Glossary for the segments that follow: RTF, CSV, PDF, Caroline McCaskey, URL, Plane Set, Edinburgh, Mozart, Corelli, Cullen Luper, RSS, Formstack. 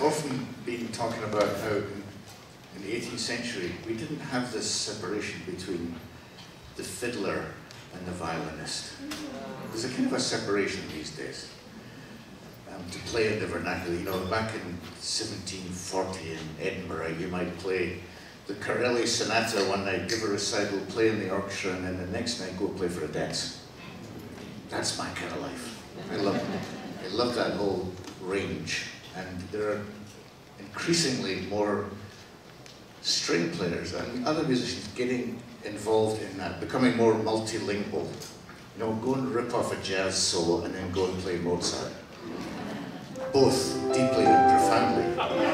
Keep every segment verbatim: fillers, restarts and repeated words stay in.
I've often been talking about how in the eighteenth century we didn't have this separation between the fiddler and the violinist. There's a kind of a separation these days. Um, to play in the vernacular, you know, back in seventeen forty in Edinburgh, you might play the Corelli Sonata one night, give a recital, play in the orchestra, and then the next night go play for a dance. That's my kind of life. I love it. I love that whole range. And there are increasingly more string players and other musicians getting involved in that, becoming more multilingual. You know, go and rip off a jazz solo and then go and play Mozart. Both deeply and profoundly.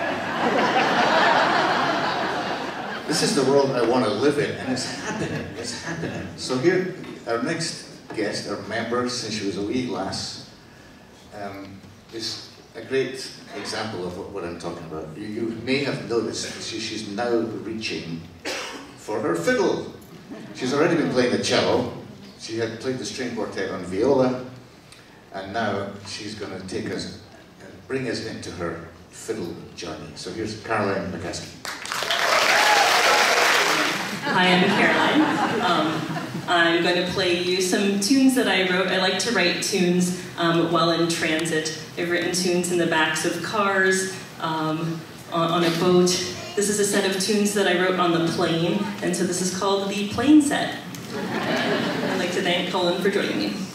This is the world I want to live in, and it's happening, it's happening. So here, our next guest, our member, since she was a wee lass, um, is a great example of what, what I'm talking about. You, you may have noticed she, she's now reaching for her fiddle. She's already been playing the cello. She had played the string quartet on viola, and now she's going to take us, bring us into her fiddle journey. So here's Caroline McCaskey. Hi, I'm Caroline. Um, I'm going to play you some tunes that I wrote. I like to write tunes um, while in transit. I've written tunes in the backs of cars, um, on, on a boat. This is a set of tunes that I wrote on the plane, and so this is called the Plane Set. I'd like to thank Cullen for joining me.